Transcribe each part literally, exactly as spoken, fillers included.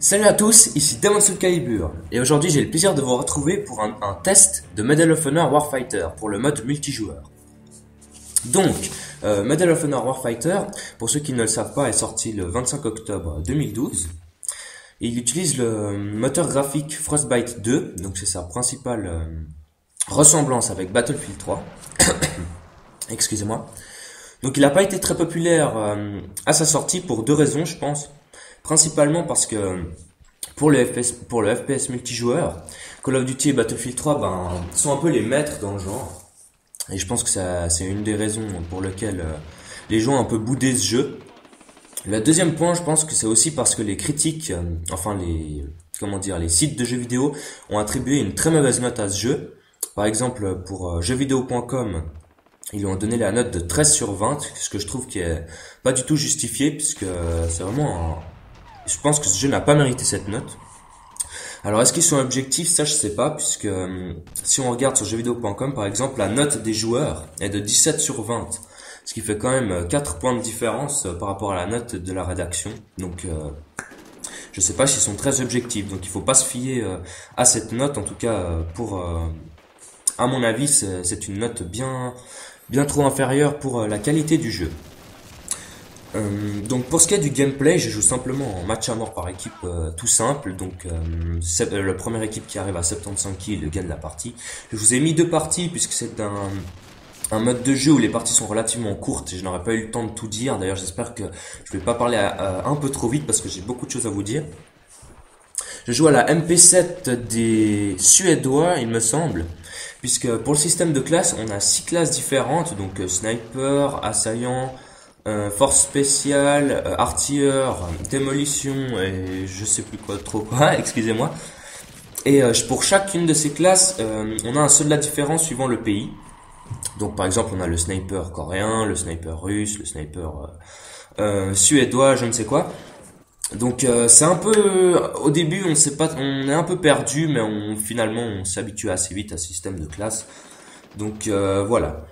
Salut à tous, ici DemonSoulCalibur, et aujourd'hui j'ai le plaisir de vous retrouver pour un, un test de Medal of Honor Warfighter pour le mode multijoueur. Donc, euh, Medal of Honor Warfighter, pour ceux qui ne le savent pas, est sorti le vingt-cinq octobre deux mille douze. Et il utilise le moteur graphique Frostbite deux, donc c'est sa principale euh, ressemblance avec Battlefield trois. Excusez-moi. Donc il n'a pas été très populaire euh, à sa sortie pour deux raisons, je pense. Principalement parce que pour le F P S, pour le F P S multijoueur, Call of Duty et Battlefield trois ben, sont un peu les maîtres dans le genre. Et je pense que c'est une des raisons pour lesquelles euh, les gens ont un peu boudé ce jeu. Le deuxième point, je pense que c'est aussi parce que les critiques, euh, enfin les comment dire, les sites de jeux vidéo ont attribué une très mauvaise note à ce jeu. Par exemple, pour euh, jeux vidéo point com, ils lui ont donné la note de treize sur vingt, ce que je trouve qui est pas du tout justifié, puisque euh, c'est vraiment un... Je pense que ce jeu n'a pas mérité cette note. Alors, est-ce qu'ils sont objectifs? Ça, je sais pas, puisque euh, si on regarde sur jeux vidéo point com, par exemple, la note des joueurs est de dix-sept sur vingt, ce qui fait quand même quatre points de différence euh, par rapport à la note de la rédaction. Donc, euh, je sais pas s'ils sont très objectifs. Donc, il faut pas se fier euh, à cette note. En tout cas, euh, pour, euh, à mon avis, c'est une note bien, bien trop inférieure pour euh, la qualité du jeu. Euh, donc pour ce qui est du gameplay, je joue simplement en match à mort par équipe, euh, tout simple. Donc euh, la première équipe qui arrive à soixante-quinze kills gagne la partie. Je vous ai mis deux parties puisque c'est un, un mode de jeu où les parties sont relativement courtes et je n'aurais pas eu le temps de tout dire. D'ailleurs j'espère que je ne vais pas parler à, à, un peu trop vite parce que j'ai beaucoup de choses à vous dire. Je joue à la M P sept des Suédois, il me semble, puisque pour le système de classe on a six classes différentes, donc euh, sniper, assaillant, Euh, force spéciale, euh, artilleur, démolition et je sais plus quoi trop quoi, excusez-moi. Et euh, pour chacune de ces classes, euh, on a un soldat différent suivant le pays. Donc par exemple, on a le sniper coréen, le sniper russe, le sniper euh, euh, suédois, je ne sais quoi. Donc euh, c'est un peu, euh, au début, on sait pas, on est un peu perdu, mais on, finalement, on s'habitue assez vite à ce système de classe. Donc euh, voilà.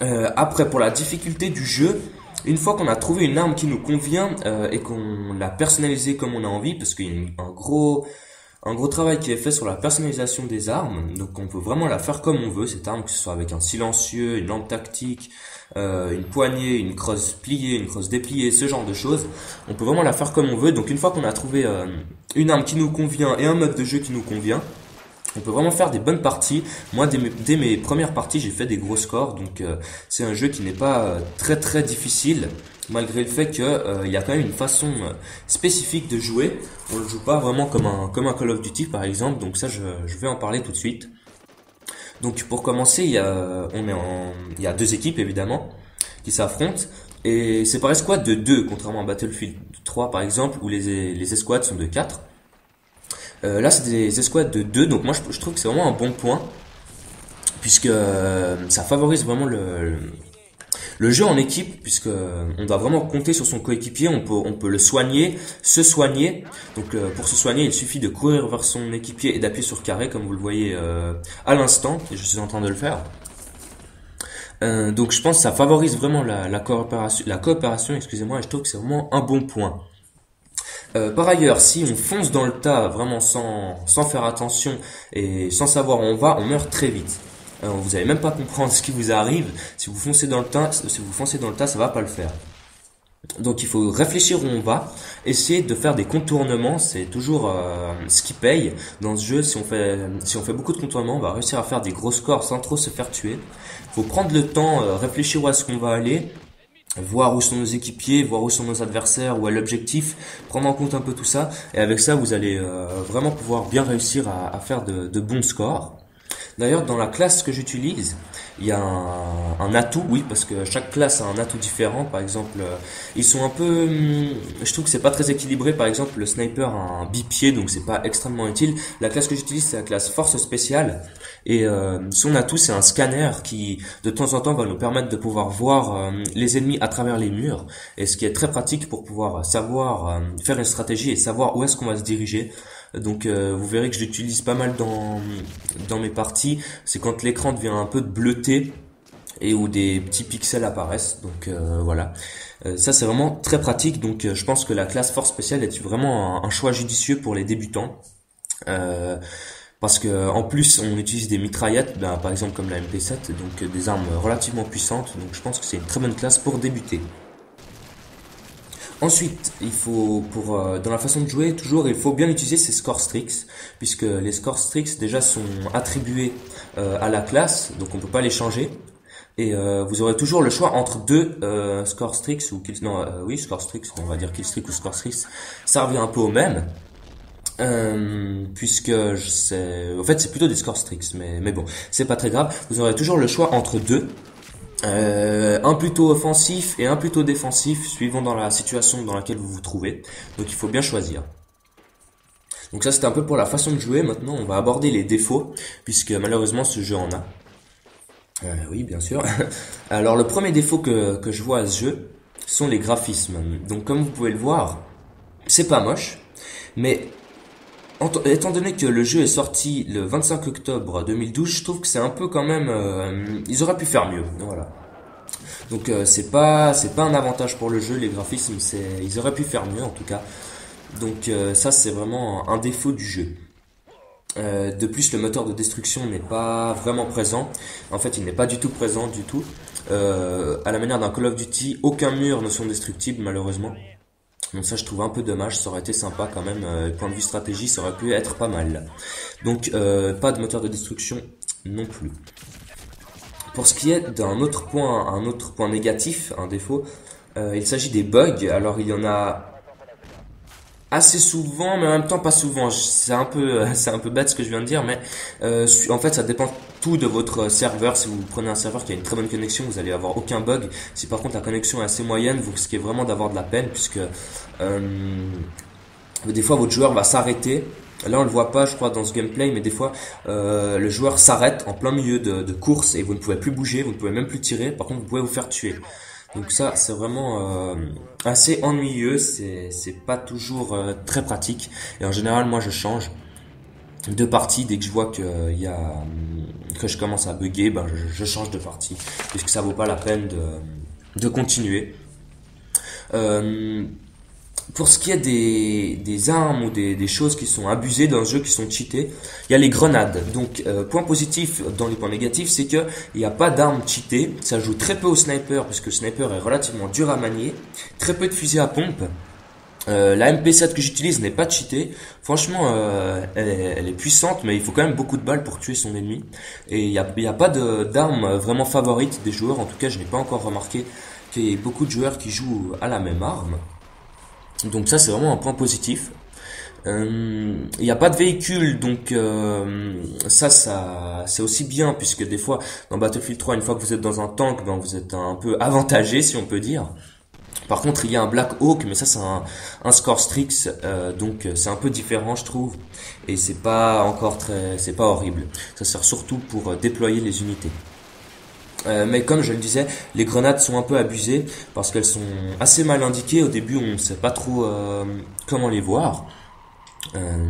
Euh, après, pour la difficulté du jeu, une fois qu'on a trouvé une arme qui nous convient euh, et qu'on l'a personnalisée comme on a envie, parce qu'il y a un gros, un gros travail qui est fait sur la personnalisation des armes, donc on peut vraiment la faire comme on veut, cette arme, que ce soit avec un silencieux, une lampe tactique, euh, une poignée, une crosse pliée, une crosse dépliée, ce genre de choses, on peut vraiment la faire comme on veut. Donc une fois qu'on a trouvé euh, une arme qui nous convient et un mode de jeu qui nous convient, on peut vraiment faire des bonnes parties. Moi, dès mes, dès mes premières parties, j'ai fait des gros scores. Donc, euh, c'est un jeu qui n'est pas euh, très très difficile, malgré le fait que euh, il y a quand même une façon euh, spécifique de jouer. On le joue pas vraiment comme un comme un Call of Duty, par exemple. Donc ça, je, je vais en parler tout de suite. Donc, pour commencer, il y a on est en il y a deux équipes évidemment qui s'affrontent et c'est par escouade de deux, contrairement à Battlefield trois par exemple où les les escouades sont de quatre. Euh, là c'est des escouades de deux, donc moi je, je trouve que c'est vraiment un bon point puisque euh, ça favorise vraiment le, le, le jeu en équipe, puisque euh, on doit vraiment compter sur son coéquipier, on peut, on peut le soigner, se soigner. Donc euh, pour se soigner il suffit de courir vers son équipier et d'appuyer sur carré comme vous le voyez euh, à l'instant, et je suis en train de le faire. Euh, donc je pense que ça favorise vraiment la, la coopération, la coopération excusez-moi, et je trouve que c'est vraiment un bon point. Euh, par ailleurs, si on fonce dans le tas vraiment sans, sans faire attention et sans savoir où on va, on meurt très vite. Euh, vous n'allez même pas comprendre ce qui vous arrive. Si vous foncez dans le tas, si vous foncez dans le tas, ça va pas le faire. Donc il faut réfléchir où on va, essayer de faire des contournements, c'est toujours euh, ce qui paye dans ce jeu. Si on fait, si on fait beaucoup de contournements, on va réussir à faire des gros scores sans trop se faire tuer. Il faut prendre le temps, euh, réfléchir où est-ce qu'on va aller, voir où sont nos équipiers, voir où sont nos adversaires, où est l'objectif, prendre en compte un peu tout ça, et avec ça vous allez euh, vraiment pouvoir bien réussir à, à faire de, de bons scores. D'ailleurs dans la classe que j'utilise, il y a un, un atout, oui, parce que chaque classe a un atout différent. Par exemple, euh, ils sont un peu, hum, je trouve que c'est pas très équilibré. Par exemple, le sniper a un bipied, donc c'est pas extrêmement utile. La classe que j'utilise c'est la classe force spéciale, et euh, son atout c'est un scanner qui de temps en temps va nous permettre de pouvoir voir euh, les ennemis à travers les murs, et ce qui est très pratique pour pouvoir savoir euh, faire une stratégie et savoir où est-ce qu'on va se diriger. Donc euh, vous verrez que je l'utilise pas mal dans dans mes parties, c'est quand l'écran devient un peu bleuté et où des petits pixels apparaissent. Donc euh, voilà, euh, ça c'est vraiment très pratique. Donc euh, je pense que la classe force spéciale est vraiment un, un choix judicieux pour les débutants. Euh, parce que en plus on utilise des mitraillettes, ben, par exemple comme la M P sept, donc euh, des armes relativement puissantes. Donc je pense que c'est une très bonne classe pour débuter. Ensuite, il faut, pour euh, dans la façon de jouer, toujours, il faut bien utiliser ces scores tricks, puisque les scores tricks déjà sont attribués euh, à la classe, donc on peut pas les changer. Et euh, vous aurez toujours le choix entre deux euh, scores tricks ou kills, non, euh, oui, scores tricks, on va dire kill streak ou scores tricks, ça revient un peu au même. Euh, puisque je sais, en fait c'est plutôt des scores tricks, mais mais bon, c'est pas très grave. Vous aurez toujours le choix entre deux. Euh, un plutôt offensif et un plutôt défensif, suivant dans la situation dans laquelle vous vous trouvez. Donc il faut bien choisir. Donc ça c'était un peu pour la façon de jouer. Maintenant on va aborder les défauts, puisque malheureusement ce jeu en a. Euh, oui bien sûr. Alors le premier défaut que, que je vois à ce jeu sont les graphismes. Donc comme vous pouvez le voir, c'est pas moche, mais étant donné que le jeu est sorti le vingt-cinq octobre deux mille douze, je trouve que c'est un peu quand même... Euh, ils auraient pu faire mieux, voilà. Donc euh, c'est pas c'est pas un avantage pour le jeu, les graphismes, c'est ils auraient pu faire mieux en tout cas. Donc euh, ça c'est vraiment un défaut du jeu. Euh, de plus, le moteur de destruction n'est pas vraiment présent. En fait, il n'est pas du tout présent du tout. Euh, à la manière d'un Call of Duty, aucun mur ne sont destructibles malheureusement. Donc ça je trouve un peu dommage, ça aurait été sympa quand même, euh, point de vue stratégie ça aurait pu être pas mal. Donc euh, pas de moteur de destruction non plus. Pour ce qui est d'un autre point, un autre point négatif, un défaut, euh, il s'agit des bugs. Alors il y en a assez souvent, mais en même temps pas souvent. C'est un peu, c'est un peu bête ce que je viens de dire, mais euh, en fait ça dépend tout de votre serveur. Si vous prenez un serveur qui a une très bonne connexion, vous allez avoir aucun bug. Si par contre la connexion est assez moyenne, vous risquez vraiment d'avoir de la peine, puisque euh, des fois votre joueur va s'arrêter. Là on le voit pas je crois dans ce gameplay, mais des fois euh, le joueur s'arrête en plein milieu de, de course et vous ne pouvez plus bouger, vous ne pouvez même plus tirer. Par contre vous pouvez vous faire tuer. Donc ça c'est vraiment euh, assez ennuyeux, c'est c'est pas toujours euh, très pratique. Et en général moi je change de partie dès que je vois que il euh, y a que je commence à bugger, ben je, je change de partie, puisque ça vaut pas la peine de de continuer. Euh, pour ce qui est des des armes ou des des choses qui sont abusées dans le jeu, qui sont cheatées, il y a les grenades. Donc euh, point positif dans les points négatifs, c'est que il n'y a pas d'armes cheatées, ça joue très peu au sniper, puisque le sniper est relativement dur à manier, très peu de fusils à pompe. Euh, la M P sept que j'utilise n'est pas cheatée. Franchement, euh, elle, est, elle est puissante, mais il faut quand même beaucoup de balles pour tuer son ennemi. Et il n'y a, y a pas d'armes vraiment favorite des joueurs. En tout cas, je n'ai pas encore remarqué qu'il y ait beaucoup de joueurs qui jouent à la même arme. Donc ça, c'est vraiment un point positif. Il euh, n'y a pas de véhicule, donc euh, ça, ça c'est aussi bien, puisque des fois, dans Battlefield trois, une fois que vous êtes dans un tank, ben, vous êtes un peu avantagé, si on peut dire. Par contre, il y a un Black Hawk, mais ça c'est un, un score strict, euh, donc c'est un peu différent je trouve, et c'est pas encore très, c'est pas horrible. Ça sert surtout pour déployer les unités. Euh, mais comme je le disais, les grenades sont un peu abusées parce qu'elles sont assez mal indiquées. Au début, on ne sait pas trop euh, comment les voir. Euh,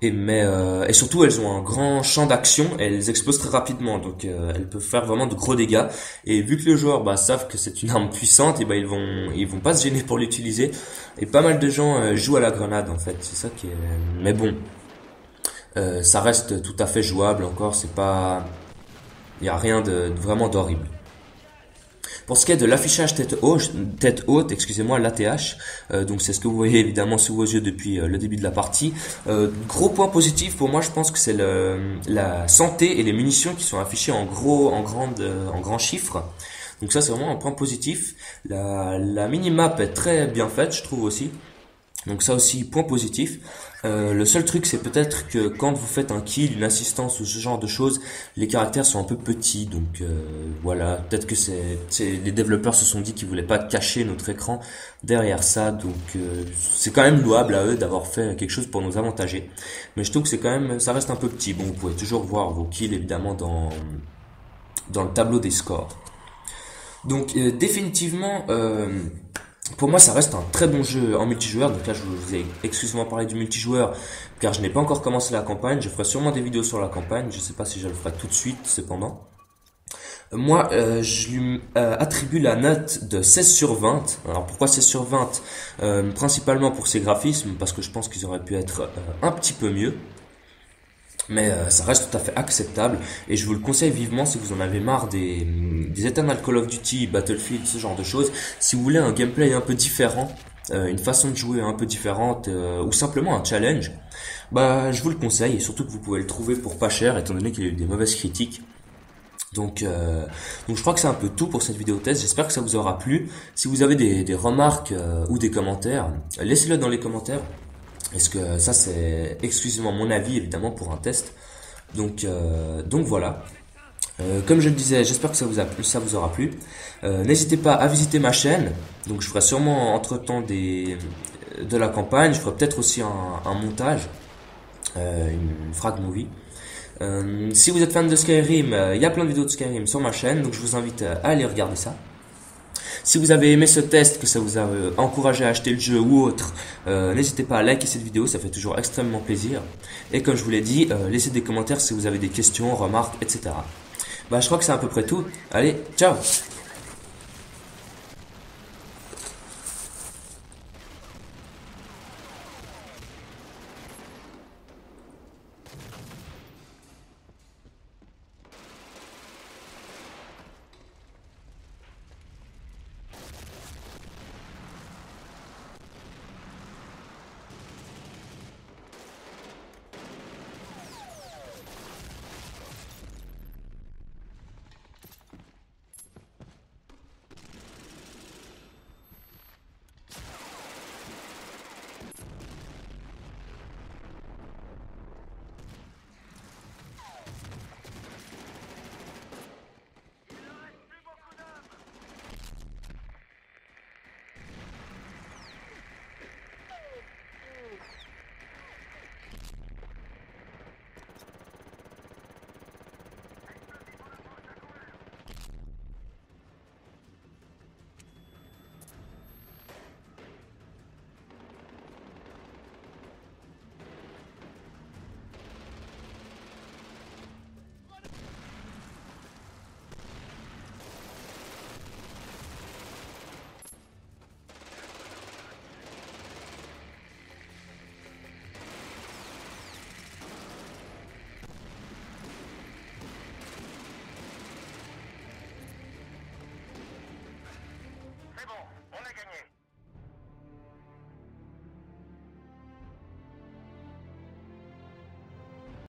et mais euh, et surtout elles ont un grand champ d'action et elles explosent très rapidement, donc euh, elles peuvent faire vraiment de gros dégâts. Et vu que les joueurs bah, savent que c'est une arme puissante, et bah, ils vont ils vont pas se gêner pour l'utiliser. Et pas mal de gens euh, jouent à la grenade en fait, c'est ça qui est. Mais bon, euh, ça reste tout à fait jouable encore. C'est pas, il y a rien de, de vraiment d'horrible. Pour ce qui est de l'affichage tête haute, tête haute, excusez-moi, l'A T H, euh, donc c'est ce que vous voyez évidemment sous vos yeux depuis euh, le début de la partie. Euh, gros point positif pour moi, je pense que c'est la santé et les munitions qui sont affichées en gros, en grande, euh, en grands chiffres. Donc ça c'est vraiment un point positif. La, la minimap est très bien faite, je trouve aussi. Donc ça aussi point positif. Euh, le seul truc c'est peut-être que quand vous faites un kill, une assistance ou ce genre de choses, les caractères sont un peu petits. Donc euh, voilà, peut-être que c'est les développeurs se sont dit qu'ils voulaient pas cacher notre écran derrière ça. Donc euh, c'est quand même louable à eux d'avoir fait quelque chose pour nous avantager. Mais je trouve que c'est quand même, ça reste un peu petit. Bon, vous pouvez toujours voir vos kills évidemment dans dans le tableau des scores. Donc euh, définitivement. Euh, Pour moi, ça reste un très bon jeu en multijoueur. Donc là, je vous ai exclusivement parlé du multijoueur, car je n'ai pas encore commencé la campagne. Je ferai sûrement des vidéos sur la campagne. Je ne sais pas si je le ferai tout de suite, cependant. Moi, euh, je lui euh, attribue la note de seize sur vingt. Alors pourquoi seize sur vingt? euh, Principalement pour ses graphismes, parce que je pense qu'ils auraient pu être euh, un petit peu mieux. Mais euh, ça reste tout à fait acceptable. Et je vous le conseille vivement si vous en avez marre des, des Eternal Call of Duty, Battlefield, ce genre de choses. Si vous voulez un gameplay un peu différent, euh, une façon de jouer un peu différente, euh, ou simplement un challenge, bah je vous le conseille. Et surtout que vous pouvez le trouver pour pas cher, étant donné qu'il y a eu des mauvaises critiques. Donc, euh, donc je crois que c'est un peu tout pour cette vidéo test. J'espère que ça vous aura plu. Si vous avez des, des remarques euh, ou des commentaires, laissez-le dans les commentaires. Est-ce que ça c'est exclusivement mon avis, évidemment, pour un test. Donc, euh, donc voilà. Euh, comme je le disais, j'espère que ça vous a plu, ça vous aura plu. Euh, n'hésitez pas à visiter ma chaîne. Donc je ferai sûrement entre-temps des de la campagne. Je ferai peut-être aussi un, un montage, euh, une, une frag movie. Euh, si vous êtes fan de Skyrim, il euh, y a plein de vidéos de Skyrim sur ma chaîne, donc je vous invite à aller regarder ça. Si vous avez aimé ce test, que ça vous a euh, encouragé à acheter le jeu ou autre, euh, n'hésitez pas à liker cette vidéo, ça fait toujours extrêmement plaisir. Et comme je vous l'ai dit, euh, laissez des commentaires si vous avez des questions, remarques, et cetera. Bah, je crois que c'est à peu près tout. Allez, ciao!